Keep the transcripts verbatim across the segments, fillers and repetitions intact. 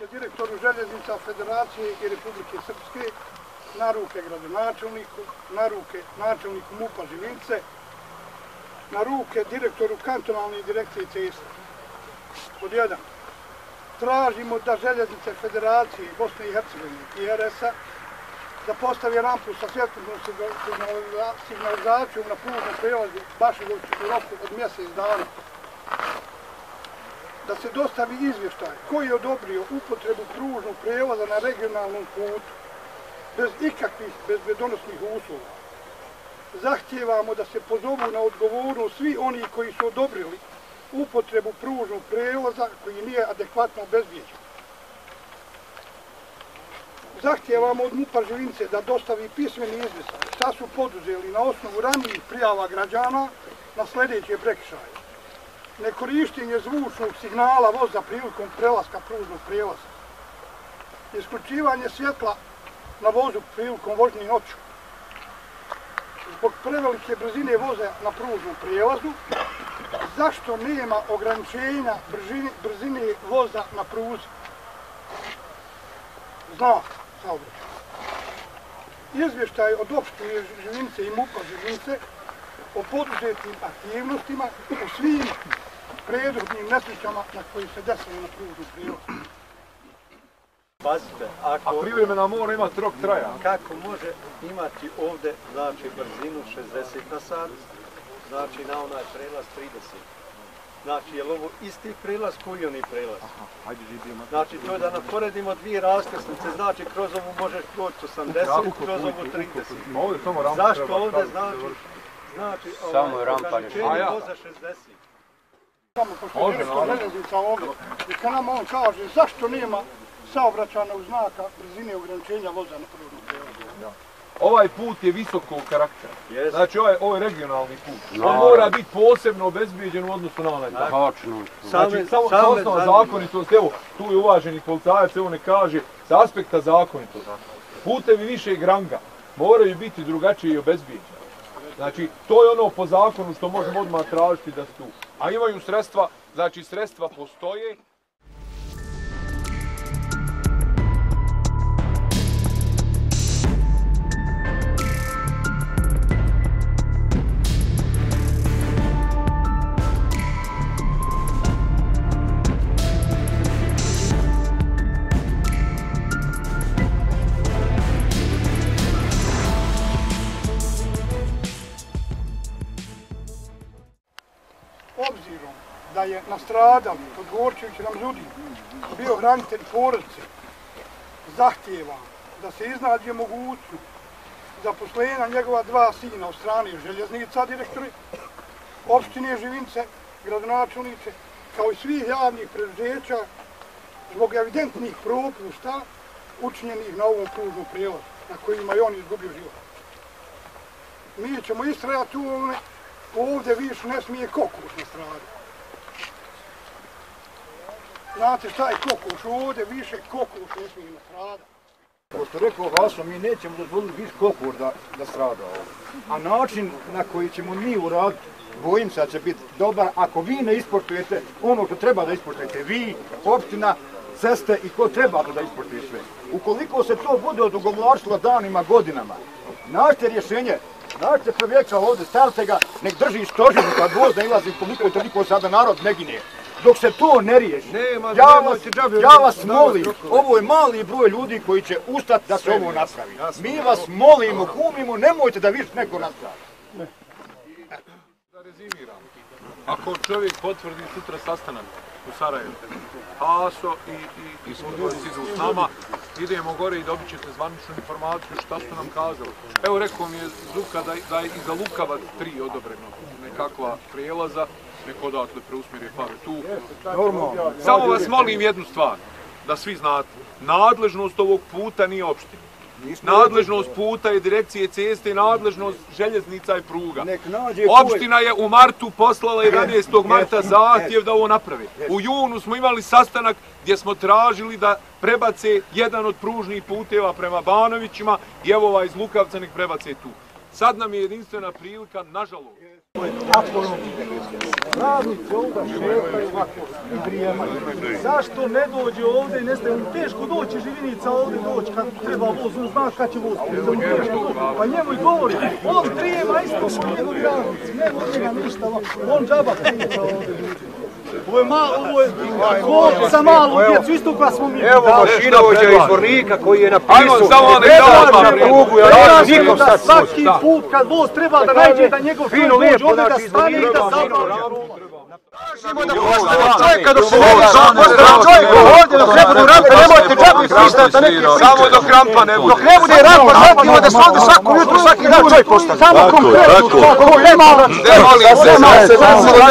dakle, direktoru Željeznica Federacije i Republike Srpske, na ruke gradonačelniku, na ruke načelniku MUP-a Živinice, na ruke direktoru kantonalne direkcije C E S-a. Pod jedan, tražimo da Željeznice Federacije Bosne i Hercegovine i R S-a da postavi rampu sa svjetlosnom signalizacijom na pružnom prelazu Bašigovci u roku od mjesec dana. Da se dostavi izvještaj koji je odobrio upotrebu pružnog prelaza na regionalnom putu bez ikakvih bezbedonosnih uslova. Zahtijevamo da se pozovu na odgovornost svi oni koji su odobrili upotrebu pružnog prelaza koji nije adekvatno obezbijeđen. Zahtijevamo od MUP-a Živinice da dostavi pismeni izvještaj šta su poduzeli na osnovu ranijih prijava građana na sljedeće prekršaje: nekorištenje zvučnog signala voza prilikom prelaska pružnog prelaza, isključivanje svjetla na vozu prilikom vožnje noću zbog prevelike brzine voza na pružnom prelazu. Zašto nema ograničenja brzine, brzine voza na pruzi? Znak saobraćaja. Izvještaj od opštine Živinice i MUP-a Živinice o poduzetim aktivnostima u svim prethodnim nesrećama na koji se desilo na pružnom prelazu. Pazite, ako... A privremena mora imati rok traja. Kako može imati ovdje, znači, brzinu šezdeset na sat, znači na onaj prelaz trideset. Znači, je li ovo isti prelaz koji oni prelaz? Znači, to je da naporedimo dvije raskrsnice, znači kroz ovu možeš proći osamdeset, kroz ovu trideset. Zašto ovdje znači, znači, ograničenje voza šezdeset? Pošto je direktor Željeznica ovdje, i kad nam on kaže zašto nema saobraćajnog znaka brzine ograničenja voza na pružnom prelazu. Ovaj put je visokog karaktera. Yes. Znači ovaj, ovaj regionalni put. No, on mora biti posebno obezbijeđen u odnosu na onaj tako. Tačno. Znači, samo sa osnova zakonitosti, evo, tu je uvaženi policajac, evo ne kaže, sa aspekta zakonitosti. Putevi višeg ranga moraju biti drugačije i obezbijeđeni. Znači, to je ono po zakonu što možemo odmah tražiti da su. A imaju sredstva, znači sredstva postoje. Obzirom da je nastradali Podgorčević Ramazudin bio hranitelj porodice, zahtijeva da se iznađe mogućnost zaposlenja njegova dva sina od strane Željeznica direktori, opštine Živinice, gradonačelnice, kao i svih javnih preduzeća zbog evidentnih propusta učinjenih na ovom pružnom prijelazu na kojima je on izgubio život. Mi ćemo istrajati u ovome. Ovdje više ne smije kokoš na strani. Znate šta je kokoš? Ovdje više kokoš ne smije na strani. Pošto rekao Vaso, mi nećemo dozvoliti više kokoš da, da strada ovdje. A način na koji ćemo mi uraditi, bojim se da će biti dobar ako vi ne ispoštujete ono što treba da ispoštujete. Vi, opština, ceste i ko treba da ispoštuje sve. Ukoliko se to bude odugovlačilo danima, godinama, našte rješenje. Našte čovjeka ovdje, stavite ga, nek drži stožinu kad voz ne ilazi koliko i toliko sada narod ne gine. Dok se to ne riješi, ja vas, ja vas molim, ovo je mali broj ljudi koji će ustati da se ovo napravi. Mi vas molimo, kumimo, nemojte da više neko napravi. Da rezimiram, ako čovjek potvrdi sutra sastanak u Sarajevu, Haso i ljudi idu s nama, idemo gore i dobit ćete zvaničnu informaciju šta su nam kazali. Evo, rekao mi je Zuka da, da je i za Lukavac tri odobreno nekakva prijelaza, neko odatle preusmjeri pare tu. Samo vas molim jednu stvar, da svi znate, nadležnost ovog puta nije opština. Nadležnost puta je direkcije ceste, nadležnost željeznica i pruga. Opština je u martu poslala jedanaestog marta zahtjev da ovo napravi. U junu smo imali sastanak gdje smo tražili da prebace jedan od pružnih puteva prema Banovićima i evo ovaj iz Lukavca nek prebace tu. Sad nam je jedinstvena prilika, nažalost. Radnici ovdje šetaju ovako i prijemaju. Zašto ne dođe ovdje i ne stavljaju? Teško doći Živinica ovdje doći kad treba voz, on zna kad će voz. Pa njemu i govori, on prijema isto što njegov radnici, nema od njega ništa, on džaba prijeta ovdje. Ovo je malo, sa malom djecu, isto koja smo mi. Evo mašinovođa iz Vornika koji je napisao, ne daš na prugu, ja daš nikom sad sluči. Svaki put kad voz treba da najđe da njegov čovjek dođe, ovdje da stane i da zabalja rola. Tražimo da postavimo čovjeka dok se nevi sam postavimo čovjeku ovdje, dok ne budu rampe, nemojte džabi pristaviti na neke priče. Samo dok rampa ne bude. Dok ne bude rampa, znatimo da se ovdje svako jutro, svaki dan čovjek postavi. Samo konkretno, ovo je malo. Ne molim se, sam se zasilo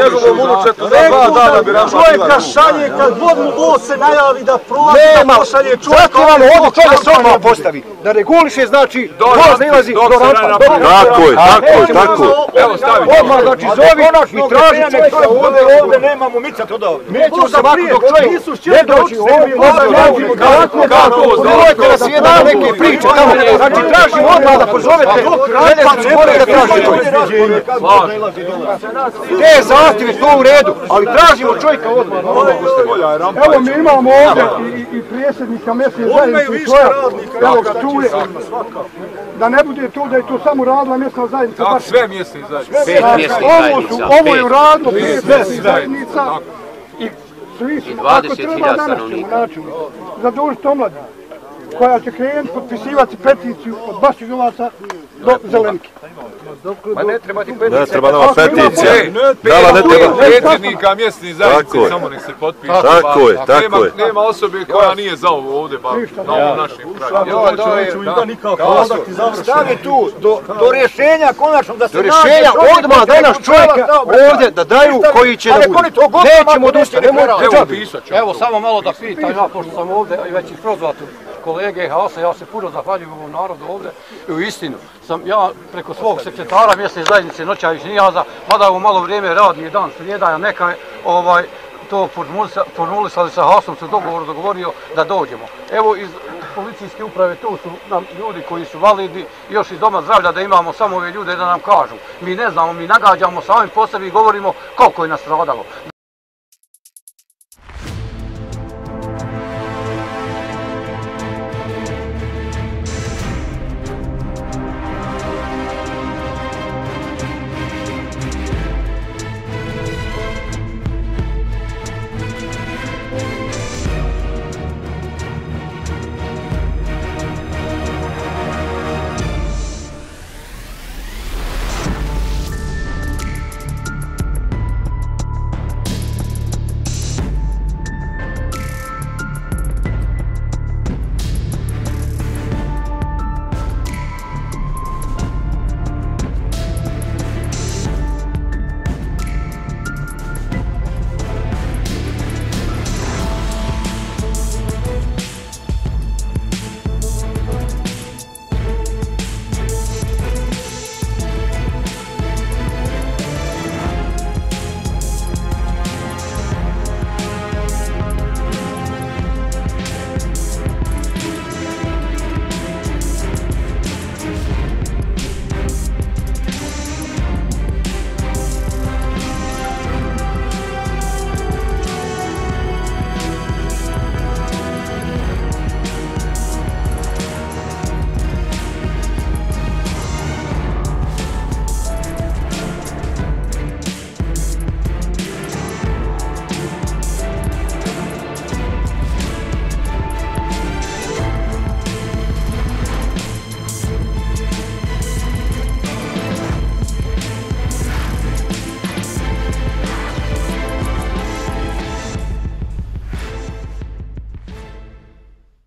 njegovom unučetu za dva dana bi rampa. Čovjeka šalje kad vodnu voz se najavi da prolazi, da pošalje čovjeka. Zato vam ovdje čovjek se odmah postavi. Da reguliše znači voz ne ilazi do rampa. Tako je, tako je, tako je. Ovdje nemamo micat od ovdje. Nećemo se ovako dok čovjek ne doći ovdje. Uvojte da se jedan neke priče tamo. Znači tražimo odmah da pozovete. Mene sam spore da traži čovjek. Te zahtjeve to u redu, ali tražimo čovjeka odmah. Evo mi imamo ovdje i prijesednika mesne zajednice koja. Evo ga tu je. Da ne bude to da je to samo radila mesna zajednica. Tako sve mjesne zajednice. Ovo je u radu. Radno prije deset zajednica i svi smo, ako treba danas ćemo naći zadužiti omladinu koja će krenuti potpisivati peticiju od Bašigovaca do Zelenke. Ma ne treba ti peticija. Ne treba nama peticija. Predsjednika mjesnih zajednice samo nek se potpiše. Tako je, tako je. Nema osobe koja nije za ovo ovdje bavi, na ovom našem kraju. Stavi tu do rješenja konačno da se nađe. Do rješenja odmah danas čovjeka ovdje da daju koji će da uđe. Nećemo odustati. Evo samo malo da pitam, pošto sam ovdje i već prozvat kolege ha a es a, ja se puno zahvaljujem ovom narodu ovdje i u istinu sam ja preko svog sekretara mjesne zajednice Noćavić Nijaza, mada ovo malo vrijeme radni dan, srijeda, neka ovaj to formulisali sa ha a esom, se dogovor dogovorio da dođemo. Evo iz policijske uprave tu su nam ljudi koji su validni, još iz doma zdravlja da imamo samo ove ljude da nam kažu. Mi ne znamo, mi nagađamo samim po sebi i govorimo koliko je nas stradalo.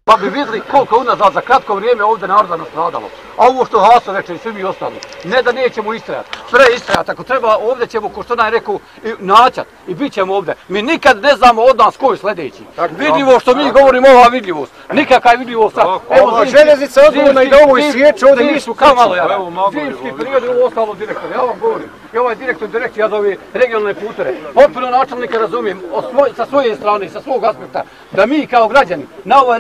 Pa bi vidjeli koliko unazad za kratko vrijeme ovdje naroda nastradalo. A ovo što ha a es a večer i svi mi ostali, ne da nećemo istrajati, sve istrajati, ako treba ovdje ćemo, ko što nam je rekao, naćat i bit ćemo ovdje. Mi nikad ne znamo od nas koji sljedeći. Vidljivo što mi govorimo, ova vidljivost. Nikaka je vidljivost. Ova željeznica je odgovorna i da ovo isječe, ovdje nisu kamalo. Zimski period je ovo ostalo direktor, ja vam govorim. I ovaj direktor direktor, ja zove regionalne putere. Potpuno načelnika razumijem, sa svoje strane, sa svog aspekta, da mi kao građani na ovaj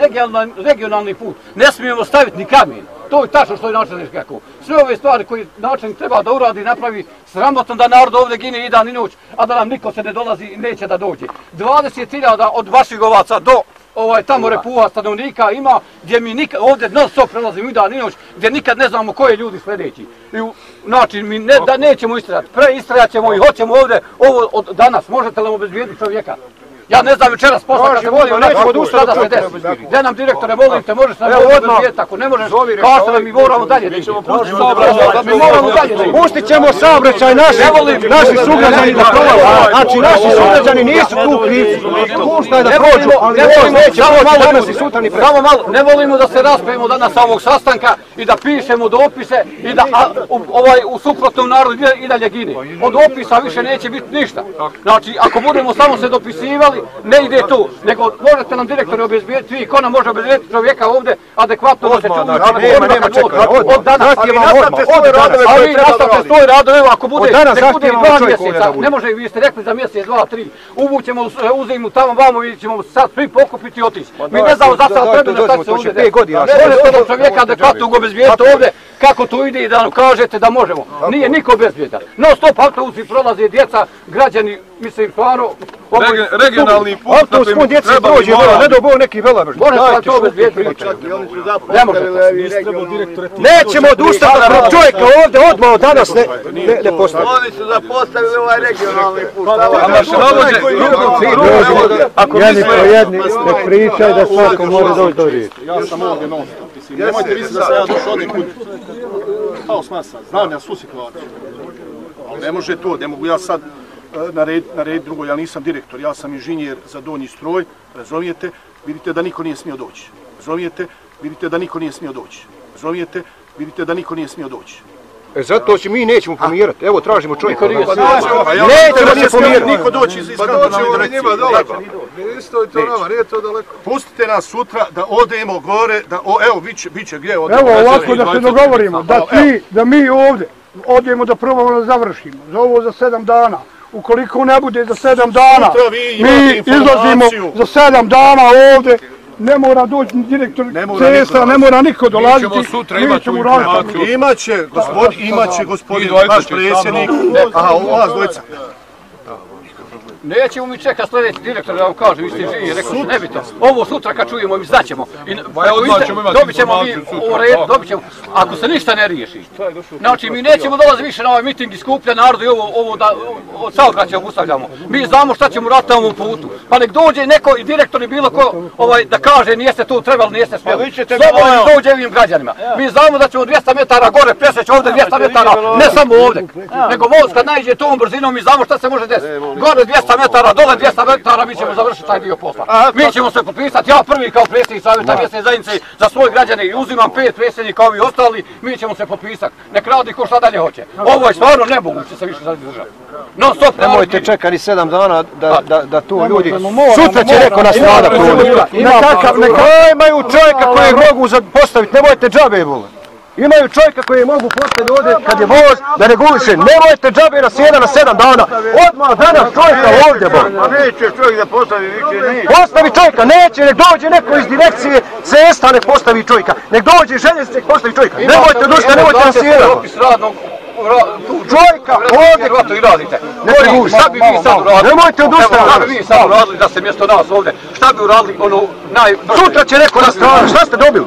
regionalni put ne smijemo staviti ni kamen. To je tačno što je načelnik rekao. Sve ove stvari koje načelnik treba da uradi i napravi, sramotno da narod ovdje gine i dan i noć, a da nam niko se ne dolazi i neće da dođe. dvadeset hiljada od Bašigovaca do ovaj, tamo Repuha stanovnika ima, gdje mi nikad, ovdje non stop prelazimo i dan i noć, gdje nikad ne znamo koje ljudi sljedeći. I, znači, mi ne, da nećemo istrajati, preistrajat ćemo i hoćemo ovdje, ovo od danas, možete li obezbijediti čovjeka? Ja ne znam večeras posla kad se volimo, nećemo od ustra da se desi. Gdje nam direktore, molim te, možeš nam obezbijediti, ako ne možeš, kažete da mi moramo dalje da idemo. Pustit ćemo saobraćaj naši sugrađani da prolaze. Znači, naši sugrađani nisu tu krivci. Puštaj da prođu, ali ne volimo da se raspijemo danas sa ovog sastanka i da pišemo dopise i da u suprotnom narodu i dalje gine. Od opisa više neće biti ništa. Znači, ako budemo samo se dopisivali, ne ide tu, nego možete nam direktori obezbijediti, vi ko nam može obezbijediti čovjeka ovdje adekvatno da se čuva. Od danas, ali nastavite svoje radove, ako bude dva mjeseca, ne može, vi ste rekli za mjesec, dva, tri, uvućemo, uzimu tamo, vamo, vi ćemo sad svi pokupiti i otići. Mi ne znamo za sad vremena šta će se ovdje desi. Možete nam čovjeka adekvatno obezbijediti ovdje, kako to ide i da nam kažete da možemo. Nije niko obezbijedan. Non stop autobusi prolaze, djeca, građani, mislim, stvarno, regionalni put, da bi mi trebali morali. Ne dobao neki velamež. Možete vam to obezbijeti priča. Ne možete. Nećemo odustati da čovjeka ovdje odmah od danas ne postavimo. Oni su zapostavili ovaj regionalni put. Jedni po jedni ne pričaj da svako mora doći do riječi. Ja sam ovdje non stop. Nemojte misliti da sam ja došao ovdje kod haos masa. Znam ja su situaciju. Ali ne može to, ne mogu ja sad na red drugo, ja nisam direktor, ja sam inženjer za donji stroj, razumijete, vidite da niko nije smio doći, razumijete, vidite da niko nije smio doći, razumijete, vidite da niko nije smio doći. E zato će mi nećemo pomirati, evo tražimo čovjeka. Nećemo se pomirati. Niko doći iz skandinavne direkcije. Pustite nas sutra da odemo gore, evo bit će gdje odemo. Evo ovako da se dogovorimo, da mi ovdje odemo da probamo da završimo, za ovo za sedam dana. Ukoliko ne bude za sedam dana, mi izlazimo za sedam dana ovdje, ne mora doći direktor ce e sa, ne mora niko dolaziti. Mi ćemo sutra imati u informaciju. Imaće, gospodin, imaće gospodin, vaš predsjednik, aha, vas dvojica. Nećemo mi čekati sljedeći direktor da vam kaže, vi ste živi, rekli ne bi to. Ovo sutra kad čujemo, mi znaćemo. Dobit ćemo mi u red, dobit ćemo, ako se ništa ne riješi. Znači, mi nećemo dolazi više na ovaj miting i skuplja narodu i ovo da saobraćaj ustavljamo. Mi znamo šta ćemo raditi na ovom putu. Pa nek dođe neko i direktor i bilo ko da kaže nijeste tu trebali, nijeste smjeli. Slobodno nek dođe ovim građanima. Mi znamo da ćemo dvjesto metara gore preseći ovdje, dvjesto metara, ne samo ovdje. Nego voz kad najde tom brzinom, mi znamo šta se može desiti. Gore dvjesto metara, dole dvjesto metara, mi ćemo završiti taj dio posla. Mi ćemo se potpisati, ja prvi kao predsjednik Savjeta mjesne zajednice za svoje građane i uzimam pet predsjednika kao i ostali, mi ćemo se potpisati. Nek radi ko šta dalje hoće. Ovo je stvarno nemoguće se više zadržati. Non stop. Nemojte čekati sedam dana da tu ljudi... Sutra će neko nas nada provoditi. Neka imaju čovjeka kojeg mogu postaviti, nemojte džabe i bole. Imaju čovjeka koji mogu postaviti ovdje kad je voz da reguliše. Nemojte džabe na sjena na sedam dana. Odmah danas čovjeka ovdje bo. Neće čovjek da postavi više nije. Postavi čovjeka, neće, nek dođe neko iz direkcije cesta, nek postavi čovjeka. Nek dođe željeznice, nek postavi čovjeka. Nemojte došta, nemojte na sjena. Čovjeka ovdje i radite. Šta bi vi sad uradili? Nemojte odustati. Šta bi vi sad uradili da se mjesto nas ovdje? Šta bi uradili ono naj... Sutra će neko na stranu. Šta ste dobili?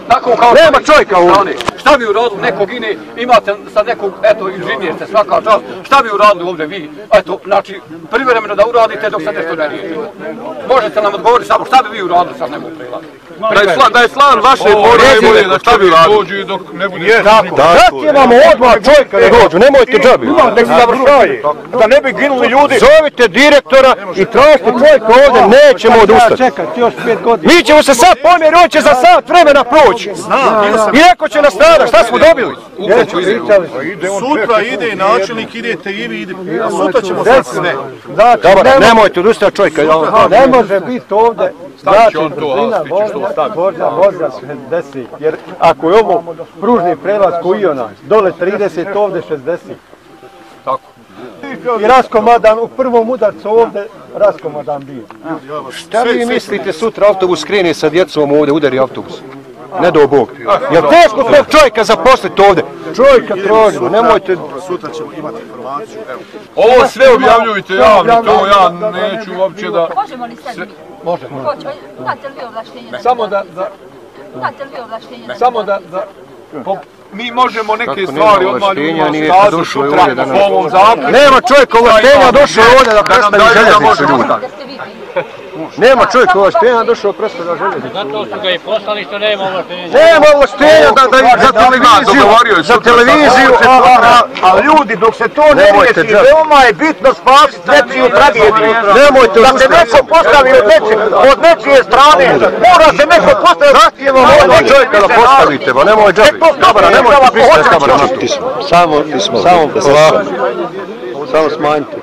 Nema čovjeka ovdje. Šta bi uradili nekog ine? Imate sa nekog, eto, inženjer ste svaka čast. Šta bi uradili ovdje vi? Eto, znači, privremeno da uradite dok se nešto ne riješite. Možete nam odgovoriti samo šta bi vi uradili sa nemoj prelaziti? Da je slan vaše borbe, šta bi uradili? Zahtjevamo odmah čovjeka da dođu. Nemojte džabe. Da ne bi ginuli ljudi. Zovite direktora i tražite čovjeka ovdje, nećemo odustati. Mi ćemo se sad pomjeri, on će za sat vremena proći. I neko će nas nadat, šta smo dobili? Sutra ide i načelnik, idete i vi, a sutra ćemo sad sve. Nemojte odustati čovjeka. Ne može biti ovdje. Znači, brzina vožnja voza se desi. Jer ako je ovo pružni prelaz koji je onaj, dole trideset, ovdje šezdeset. I raskomadan, u prvom udarcu ovdje, raskomadan bio. Šta vi mislite, sutra autobus krene sa djecom ovdje, udari autobus? ne do Bog. Jel teško tog čovjeka zaposliti ovdje? Čovjeka troljimo, nemojte... Sutra ćemo imati informaciju. Ovo sve objavljujte javno, to ja neću uopće da... Možemo li sad mi? Možemo. Imate li vi ovlaštenje? Samo da... Imate li vi ovlaštenje? Samo da... Mi možemo neke stvari odmaljujemo stazu sutra po ovom zaključu. Nema čovjeka ovlaštenja, došao je ovdje da predstavi željeznice ljuda. Nema čovjek ovlaštenja, došao predstavlja željeznice. Zato su ga i poslali što nema ovlaštenja. Nema ovlaštenja za televiziju, a ljudi dok se to ne riješi, veoma je bitno spasiti nečiju tragediju. Da se neko postavi od nečije strane, mora se neko postaviti. Nemoj čovjeka da postavite, ba nemoj džabi. Nemoj pisati s kamera. Samo, samo polako. Samo smanjite.